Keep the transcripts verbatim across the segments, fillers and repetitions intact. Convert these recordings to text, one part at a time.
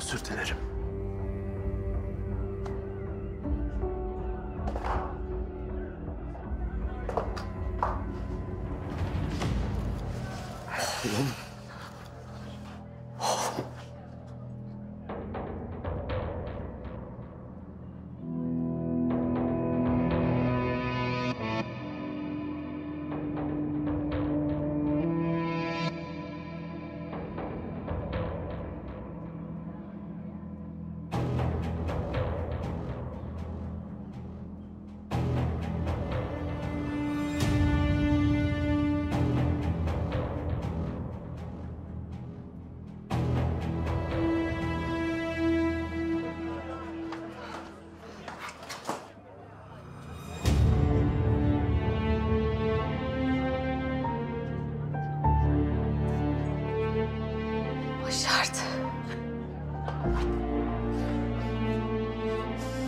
özür dilerim. Oğlum.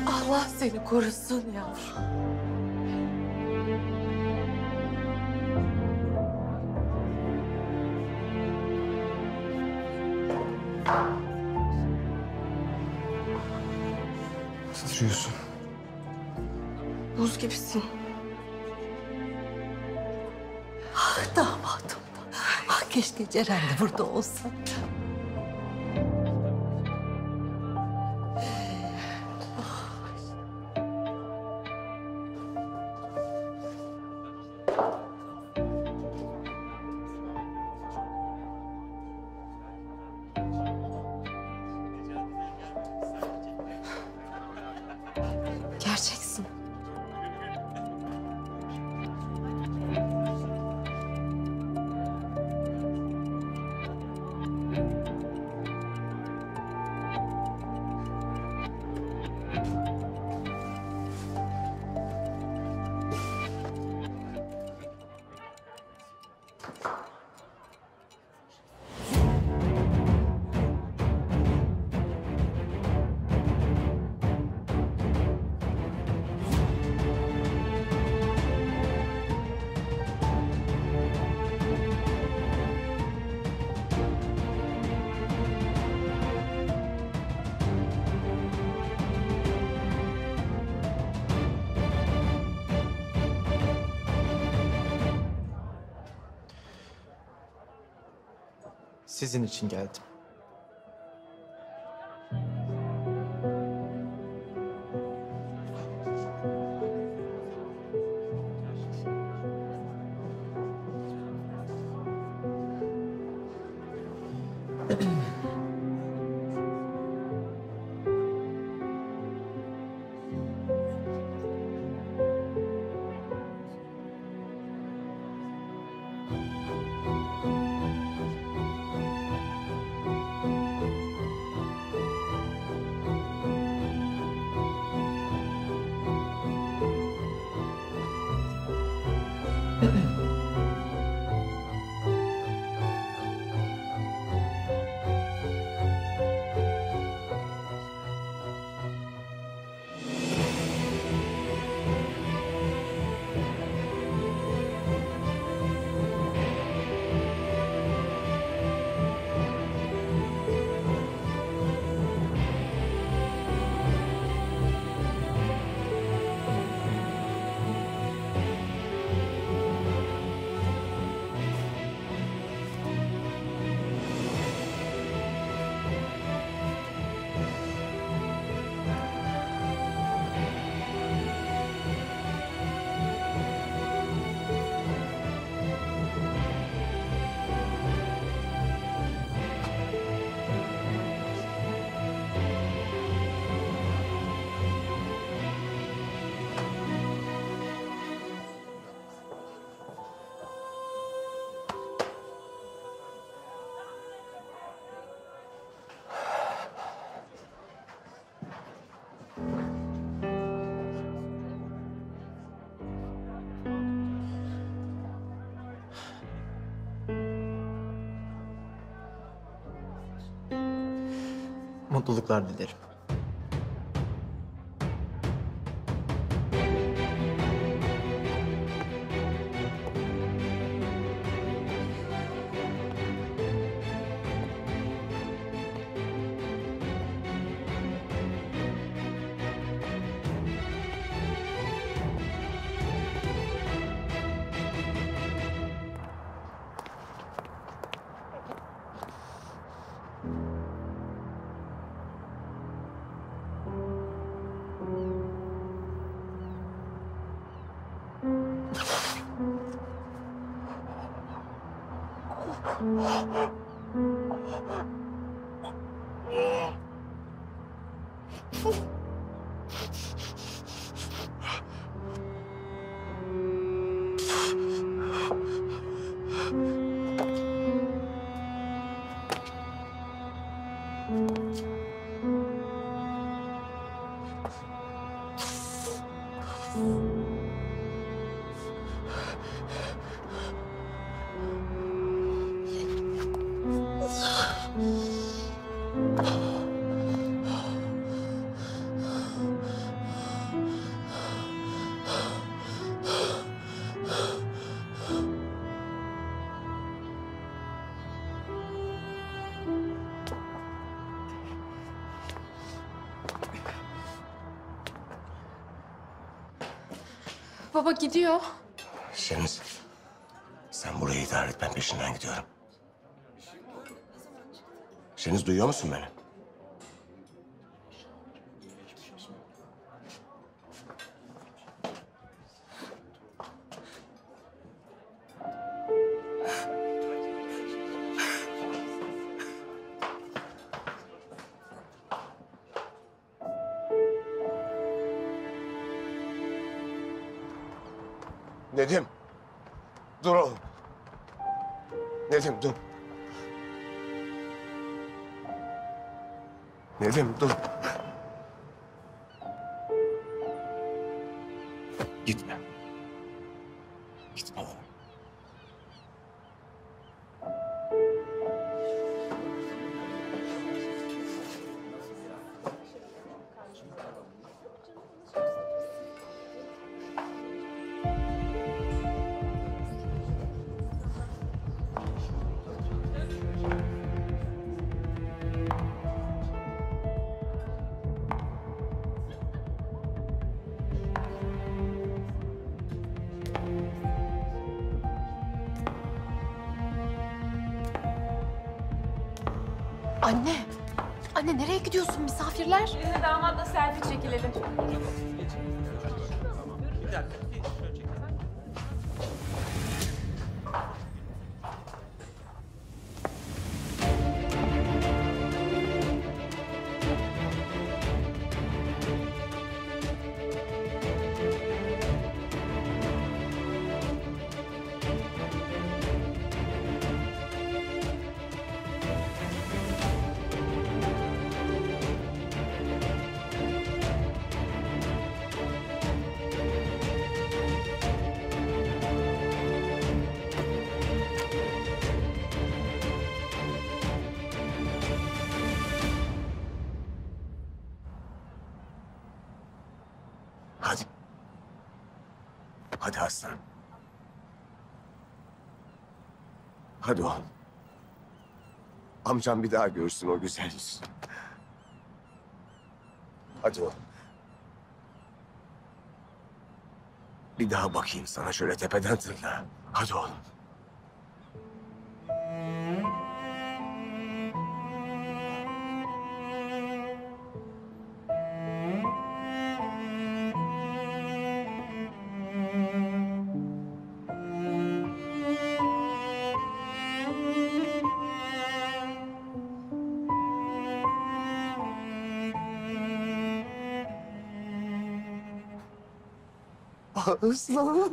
Allah seni korusun yavrum. Titriyorsun. Buz gibisin. Ah damadım. Ah keşke Ceren de burada olsa. Gerçeksin. Sizin için geldim. Mutluluklar dilerim. Baba gidiyor. Şeniz, sen burayı idare et, ben peşinden gidiyorum. Şeniz, duyuyor musun beni? Nedim, dur oğlum. Nedim, dur. Nedim, dur. Gitme. Gitme oğlum. Anne, anne nereye gidiyorsun? Misafirler. Şimdi damatla selfie çekilelim. Hadi. Hadi Aslan. Hadi oğlum. Amcam bir daha görsün o güzel yüzünü. Hadi oğlum. Bir daha bakayım sana şöyle tepeden tırnağa. Hadi oğlum. Aslan.